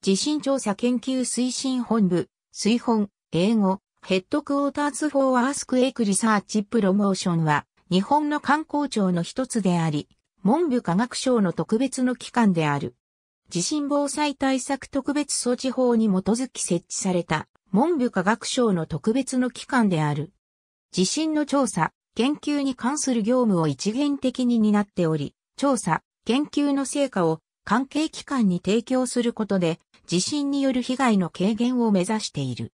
地震調査研究推進本部、水本、英語、ヘッドクォーターズフォーアースクエイクリサーチプロモーションは、日本の官公庁の一つであり、文部科学省の特別の機関である。地震防災対策特別措置法に基づき設置された、文部科学省の特別の機関である。地震の調査、研究に関する業務を一元的に担っており、調査、研究の成果を関係機関に提供することで、地震による被害の軽減を目指している。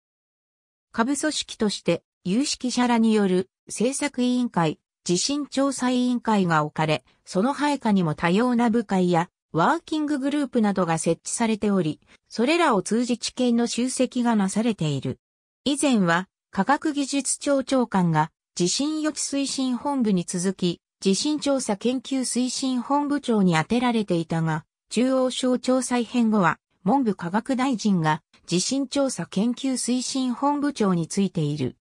下部組織として、有識者らによる政策委員会、地震調査委員会が置かれ、その配下にも多様な部会やワーキンググループなどが設置されており、それらを通じ知見の集積がなされている。以前は、科学技術庁長官が地震予知推進本部に続き、地震調査研究推進本部長に充てられていたが、中央省庁再編後は、文部科学大臣が地震調査研究推進本部長についている。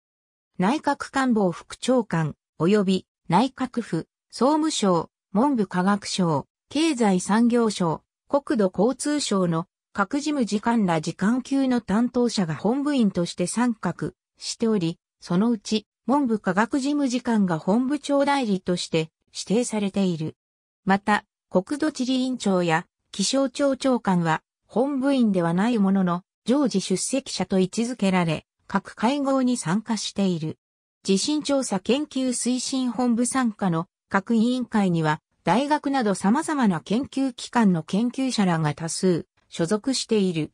内閣官房副長官、及び内閣府、総務省、文部科学省、経済産業省、国土交通省の各事務次官ら次官級の担当者が本部員として参画しており、そのうち文部科学事務次官が本部長代理として指定されている。また、国土地理院長や気象庁長官は、本部員ではないものの、常時出席者と位置づけられ、各会合に参加している。地震調査研究推進本部参加の各委員会には、大学など様々な研究機関の研究者らが多数所属している。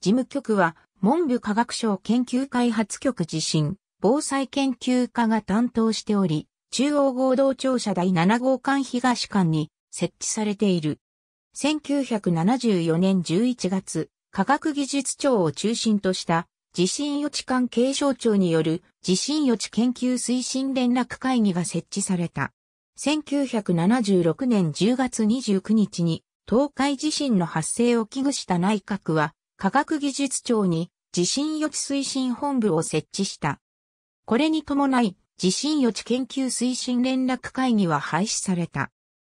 事務局は、文部科学省研究開発局地震、防災研究課が担当しており、中央合同庁舎第7号館東館に設置されている。1974年11月、科学技術庁を中心とした地震予知関係省庁による地震予知研究推進連絡会議が設置された。1976年10月29日に東海地震の発生を危惧した内閣は科学技術庁に地震予知推進本部を設置した。これに伴い地震予知研究推進連絡会議は廃止された。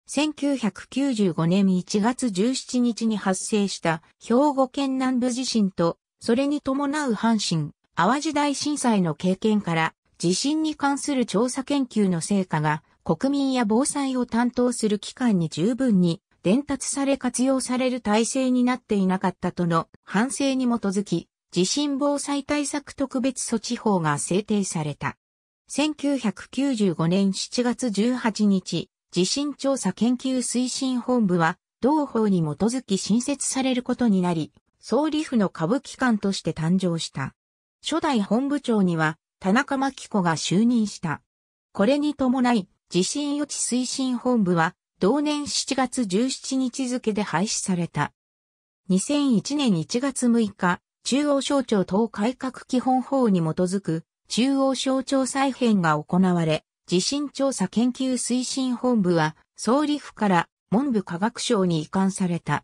1995年1月17日に発生した兵庫県南部地震と、それに伴う阪神・淡路大震災の経験から、地震に関する調査研究の成果が国民や防災を担当する機関に十分に伝達され活用される体制になっていなかったとの反省に基づき、地震防災対策特別措置法が制定された。1995年7月18日、地震調査研究推進本部は同法に基づき新設されることになり、総理府の下部機関として誕生した。初代本部長には田中真紀子が就任した。これに伴い、地震予知推進本部は同年7月17日付で廃止された。2001年1月6日、中央省庁等改革基本法に基づく中央省庁再編が行われ、地震調査研究推進本部は総理府から文部科学省に移管された。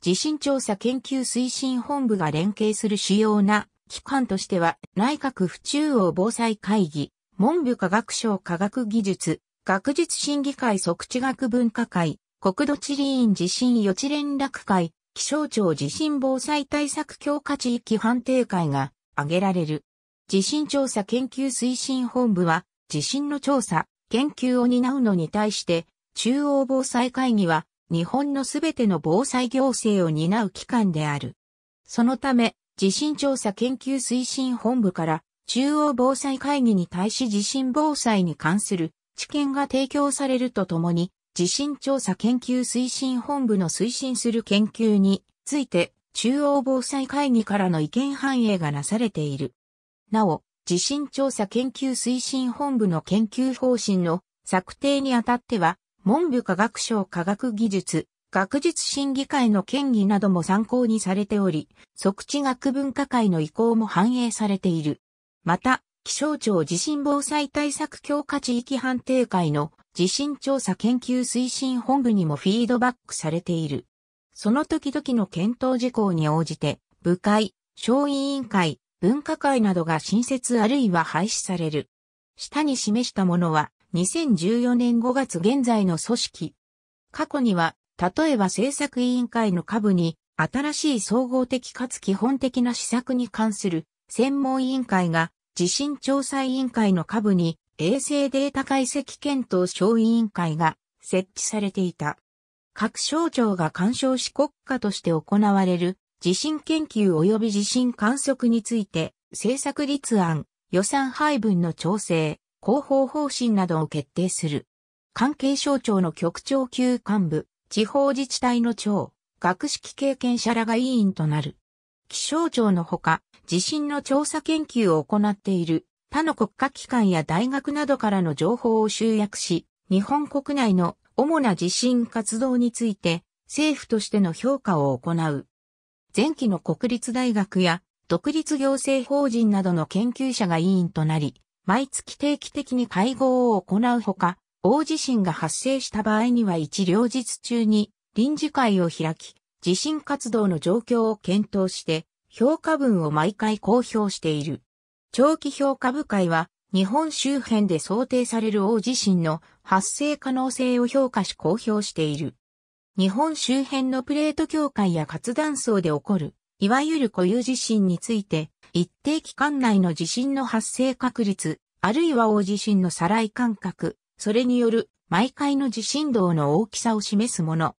地震調査研究推進本部が連携する主要な機関としては内閣府中央防災会議、文部科学省科学技術、学術審議会即地学文化会、国土地理院地震予知連絡会、気象庁地震防災対策強化地域判定会が挙げられる。地震調査研究推進本部は地震の調査、研究を担うのに対して、中央防災会議は日本のすべての防災行政を担う機関である。そのため、地震調査研究推進本部から中央防災会議に対し地震防災に関する知見が提供されるとともに、地震調査研究推進本部の推進する研究について、中央防災会議からの意見反映がなされている。なお、地震調査研究推進本部の研究方針の策定にあたっては、文部科学省科学技術、学術審議会の建議なども参考にされており、即地学文化会の意向も反映されている。また、気象庁地震防災対策強化地域判定会の地震調査研究推進本部にもフィードバックされている。その時々の検討事項に応じて、部会、小委員会、分科会などが新設あるいは廃止される。下に示したものは2014年5月現在の組織。過去には、例えば政策委員会の下部に新しい総合的かつ基本的な施策に関する専門委員会が地震調査委員会の下部に衛星データ解析検討小委員会が設置されていた。各省庁が干渉し国家として行われる地震研究及び地震観測について政策立案、予算配分の調整、広報方針などを決定する。関係省庁の局長級幹部、地方自治体の長、学識経験者らが委員となる。気象庁のほか、地震の調査研究を行っている他の国家機関や大学などからの情報を集約し、日本国内の主な地震活動について政府としての評価を行う。前期の国立大学や独立行政法人などの研究者が委員となり、毎月定期的に会合を行うほか、大地震が発生した場合には一両日中に臨時会を開き、地震活動の状況を検討して評価文を毎回公表している。長期評価部会は日本周辺で想定される大地震の発生可能性を評価し公表している。日本周辺のプレート境界や活断層で起こる、いわゆる固有地震について、一定期間内の地震の発生確率、あるいは大地震の再来間隔、それによる毎回の地震動の大きさを示すもの。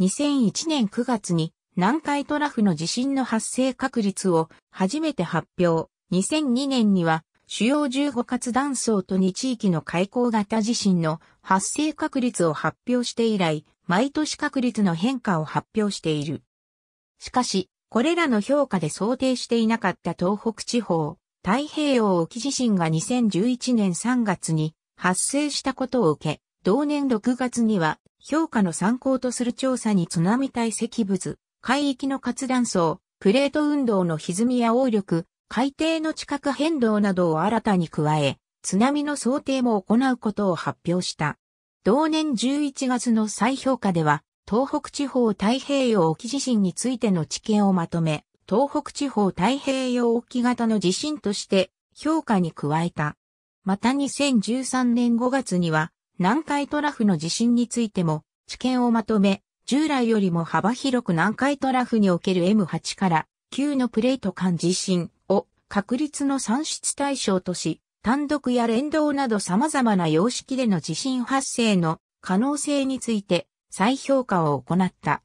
2001年9月に南海トラフの地震の発生確率を初めて発表。2002年には主要15活断層と2地域の海溝型地震の発生確率を発表して以来、毎年確率の変化を発表している。しかし、これらの評価で想定していなかった東北地方、太平洋沖地震が2011年3月に発生したことを受け、同年6月には評価の参考とする調査に津波堆積物、海域の活断層、プレート運動の歪みや応力、海底の地殻変動などを新たに加え、津波の想定も行うことを発表した。同年11月の再評価では、東北地方太平洋沖地震についての知見をまとめ、東北地方太平洋沖型の地震として評価に加えた。また2013年5月には、南海トラフの地震についても知見をまとめ、従来よりも幅広く南海トラフにおける M8 から9のプレート間地震、確率の算出対象とし、単独や連動など様々な様式での地震発生の可能性について再評価を行った。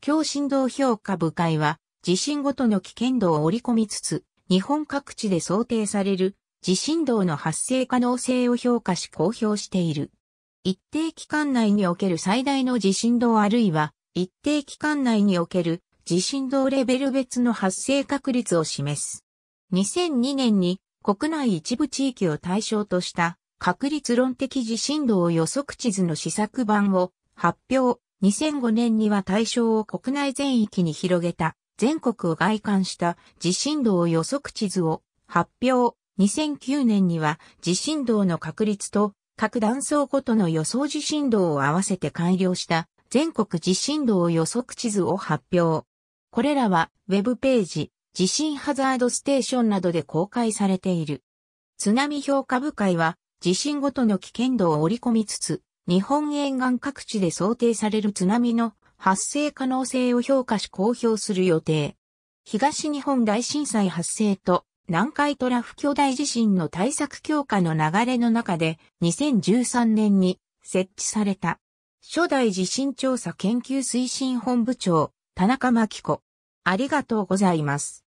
強振動評価部会は、地震ごとの危険度を織り込みつつ、日本各地で想定される地震動の発生可能性を評価し公表している。一定期間内における最大の地震動あるいは、一定期間内における地震動レベル別の発生確率を示す。2002年に国内一部地域を対象とした確率論的地震動予測地図の試作版を発表。2005年には対象を国内全域に広げた全国を概観した地震動予測地図を発表。2009年には地震動の確率と各断層ごとの予想地震動を合わせて改良した全国地震動予測地図を発表。これらはウェブページ、地震ハザードステーションなどで公開されている。津波評価部会は地震ごとの危険度を織り込みつつ、日本沿岸各地で想定される津波の発生可能性を評価し公表する予定。東日本大震災発生と南海トラフ巨大地震の対策強化の流れの中で2013年に設置された初代地震調査研究推進本部長、田中真紀子。ありがとうございます。